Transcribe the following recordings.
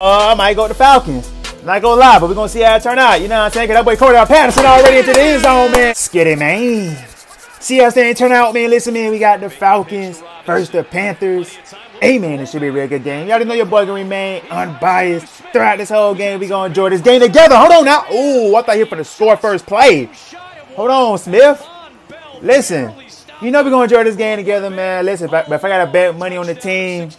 I might go to the Falcons. Not gonna lie, but we're gonna see how it turn out. You know what I'm saying? That boy Cordell Patterson already into the end zone, man. Skitty, man. See how things turn out, man. Listen, man, we got the Falcons versus the Panthers. Hey, man, this should be a real good game. Y'all know your boy gonna remain unbiased throughout this whole game. We gonna enjoy this game together. Hold on now. Ooh, I thought he was gonna score first play. Hold on, Smith. Listen, you know we're gonna enjoy this game together, man. Listen, if I gotta bet money on the team,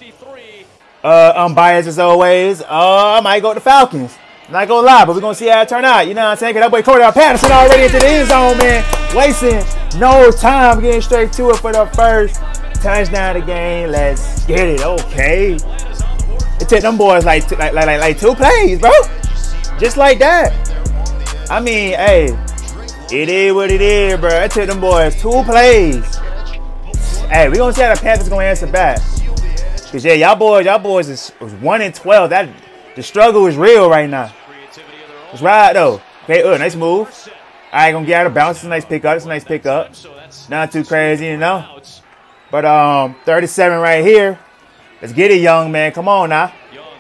unbiased as always, I might go to the Falcons. Not gonna lie, but we're gonna see how it turn out. You know what I'm saying? Cause that boy Cordell Patterson already into the end zone, man. Wasting no time, getting straight to it for the first touchdown of the game. Let's get it, okay? It took them boys like two plays, bro. Just like that. I mean, hey, it is what it is, bro. It took them boys two plays. Hey, we're gonna see how the Panthers gonna answer back. Cause yeah, y'all boys is 1-12. That the struggle is real right now. It's right though. Okay, nice move. I ain't gonna get out of bounds. It's a nice pickup. It's a nice pickup. Not too crazy, you know. But 37 right here. Let's get it, Young, man. Come on now.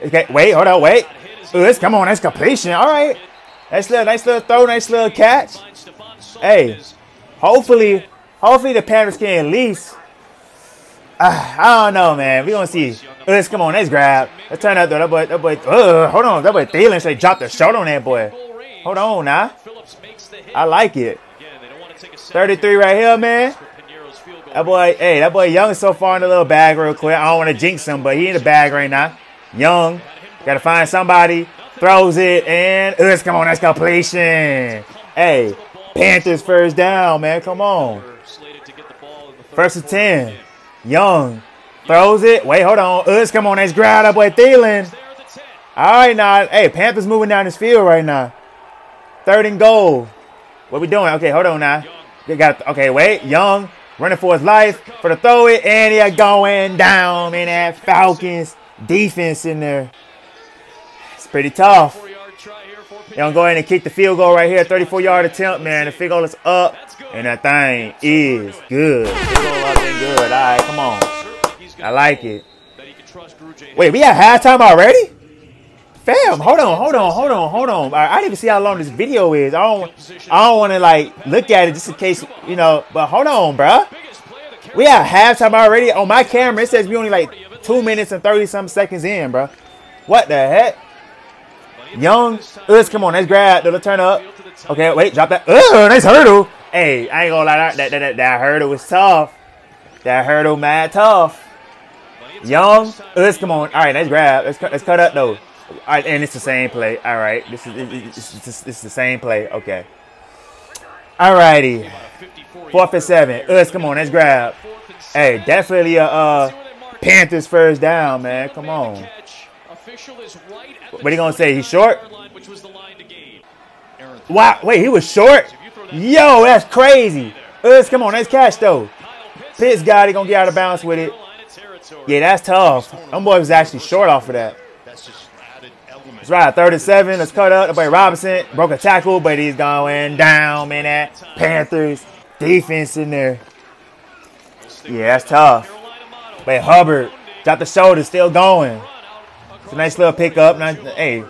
Okay, wait, hold on, wait. Come on, that's completion. All right. Nice little throw, nice little catch. Hey, hopefully the Panthers can at least. I don't know, man. We're going to see. Let's come on. Let's grab. Let's turn up, though. That boy. Hold on. That boy Thielen should drop the shot on that boy. Hold on, now. I like it. 33 right here, man. That boy, hey, that boy Young is so far in the little bag real quick. I don't want to jinx him, but he in the bag right now. Young. Got to find somebody. Throws it, and let's come on. That's completion. Hey, Panthers first down, man. Come on. First and 10. Young throws it. Wait, hold on. Come on. That's ground up by Thielen. All right, now. Hey, Panthers moving down this field right now. 3rd and goal. What we doing? Okay, hold on now. We got. Okay, wait. Young running for his life for the throw it, and they're going down. Man, that Falcons defense in there. It's pretty tough. They're going to go ahead and kick the field goal right here. 34-yard attempt, man. The field goal is up, and that thing is good. Field goal up and good. All right, come on. I like it. Wait, we at halftime already? Fam, hold on. I didn't even see how long this video is. I don't want to, like, look at it just in case, you know. But hold on, bro. We at halftime already. On my camera, it says we only, like, 2 minutes and 30-something seconds in, bro. What the heck? Young, come on, let's grab. Let's turn up. Okay, wait, drop that. Nice hurdle. Hey, I ain't gonna lie, that hurdle was tough. That hurdle mad tough. Young, come on. All right, let's grab. Let's cut up though. All right, and it's the same play. All right, it's the same play. Okay. All righty. 4th and 7. Come on, let's grab. Hey, definitely a Panthers first down, man. Come on. What are you going to say? He's short? Wow. Wait, he was short? Yo, that's crazy. Come on. Nice catch, though. Pitts got it. Going to get out of bounds with it. Yeah, that's tough. That boy was actually short off of that. That's right. 3rd and 7. Let's cut up. That boy Robinson broke a tackle, but he's going down, man. That Panthers defense in there. Yeah, that's tough. Wait, Hubbard got the shoulder. Still going. It's a nice little pickup. Nice, hey,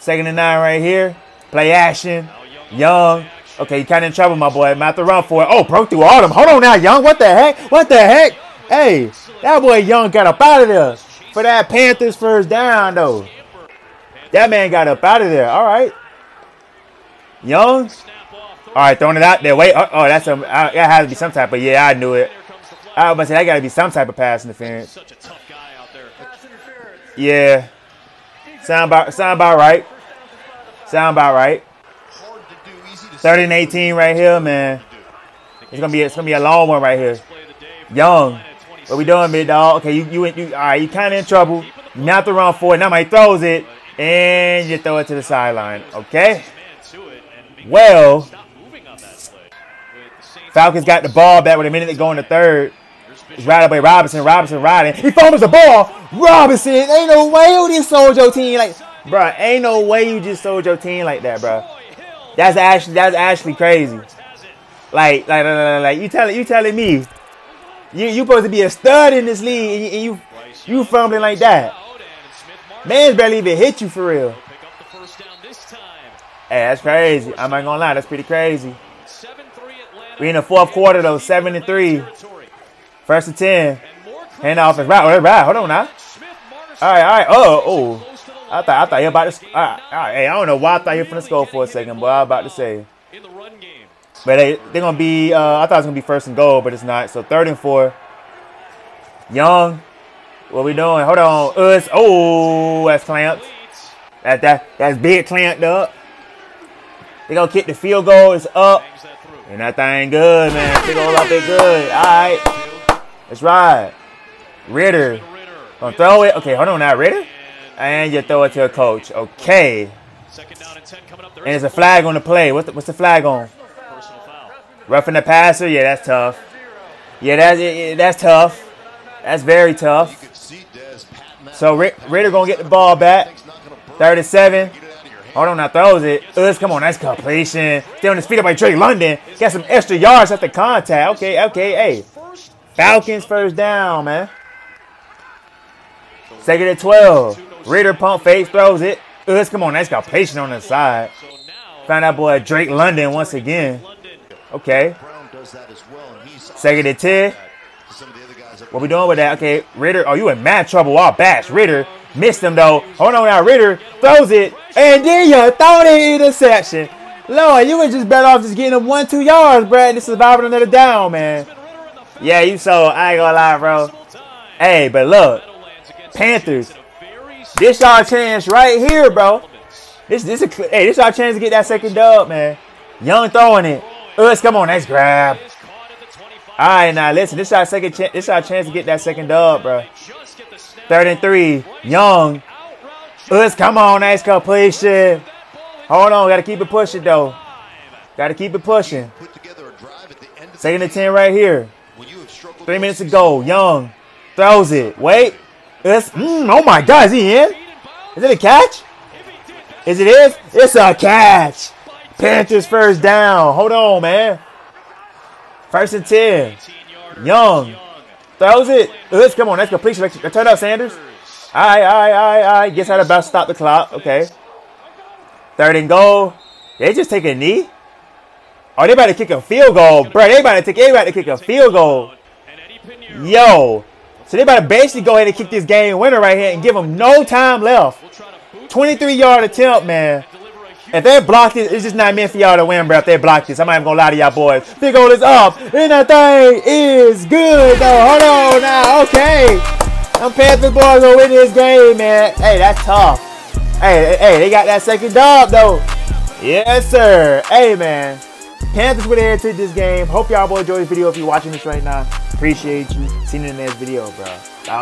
2nd and 9 right here. Play action. Young. Okay, you kind of in trouble, my boy. I'm about to run for it. Oh, broke through all them. Hold on now, Young. What the heck? What the heck? Hey, that boy Young got up out of there for that Panthers first down, though. That man got up out of there. All right. Young. All right, throwing it out there. Wait. Oh, that has to be some type of. Yeah, I knew it. I was about to say, that got to be some type of pass interference. Yeah, sound about right. 3rd and 18 right here, man. It's gonna be a long one right here. Young, what we doing, big dog? Okay, you all right? You kind of in trouble. Not the run for it. Now he throws it, and you throw it to the sideline. Okay. Well, Falcons got the ball back with a minute to go in the 3rd. Right away, Robinson riding. He fumbles the ball. Robinson, ain't no way you just sold your team like, bruh. Ain't no way you just sold your team like that, bruh. That's actually crazy. Like you telling me, you supposed to be a stud in this league and you fumbling like that. Man's barely even hit you for real. Hey, that's crazy. I'm not gonna lie, that's pretty crazy. We in the fourth quarter though, 7-3. First and 10. Hand off is right. Right. Hold on now. All right. Oh. I thought you about to. All right. Hey, I don't know why I thought you were finna score for a second, but I was about to say. But hey, they're gonna be. I thought it was gonna be first and goal, but it's not. So 3rd and 4. Young, what we doing? Hold on. Us. Oh, that's clamped. That's big clamped up. They gonna kick the field goal. It's up. And that thing good, man. Big old up there good. All right. Let's ride. Ridder. Gonna throw it. Okay, hold on now, Ridder. And you throw it to a coach. Okay. And there's a flag on the play. What's the flag on? Roughing the passer. Yeah, that's tough. Yeah, that's tough. That's very tough. So Ridder gonna get the ball back. 37. Hold on, now throws it. Us, come on, that's completion. Still on the speed up by Drake London. Got some extra yards at the contact. Okay, hey. Falcons first down, man. 2nd and 12. Ridder pump fake, throws it. Us, come on, that's got patient on the side. Find out, boy, Drake London once again. Okay. 2nd and 10. What we doing with that? Okay, Ridder. Oh, you in mad trouble. I'll bash Ridder. Missed him, though. Hold on now, Ridder. Throws it. And then you throw the interception. Lord, you were just better off just getting him 1-2 yards, Brad. This is surviving another down, man. Yeah, you so. I ain't gonna lie, bro. Hey, but look. Panthers. This our chance right here, bro. This our chance to get that second dub, man. Young throwing it. Us, come on, nice grab. All right, now listen. This our second chance. This our chance to get that second dub, bro. 3rd and 3. Young. Us, come on, nice completion. Hold on, gotta keep it pushing though. Gotta keep it pushing. 2nd and 10 right here. 3 minutes to go. Young throws it. Wait. Oh my God, is he in? Is it a catch? Is it is? It's a catch. Panthers first down. Hold on, man. 1st and 10. Young throws it. Come on, that's completion. Turn up, Sanders. All right. Guess how to about stop the clock. Okay. 3rd and goal. They just take a knee. Oh, they about to kick a field goal, bro. They about to kick a field goal. Yo. So they about to basically go ahead and kick this game winner right here and give them no time left. 23-yard attempt, man. If they block this, it's just not meant for y'all to win, bro. If they block this, I'm not even going to lie to y'all boys. Big goal is up, and that thing is good, though. Hold on now. Okay. Them Panther boys going to win this game, man. Hey, that's tough. Hey, they got that second dub, though. Yes, sir. Hey, man. Panthers would have hit this game. Hope y'all boys enjoyed this video if you're watching this right now. Appreciate you. See you in the next video, bro. Bye.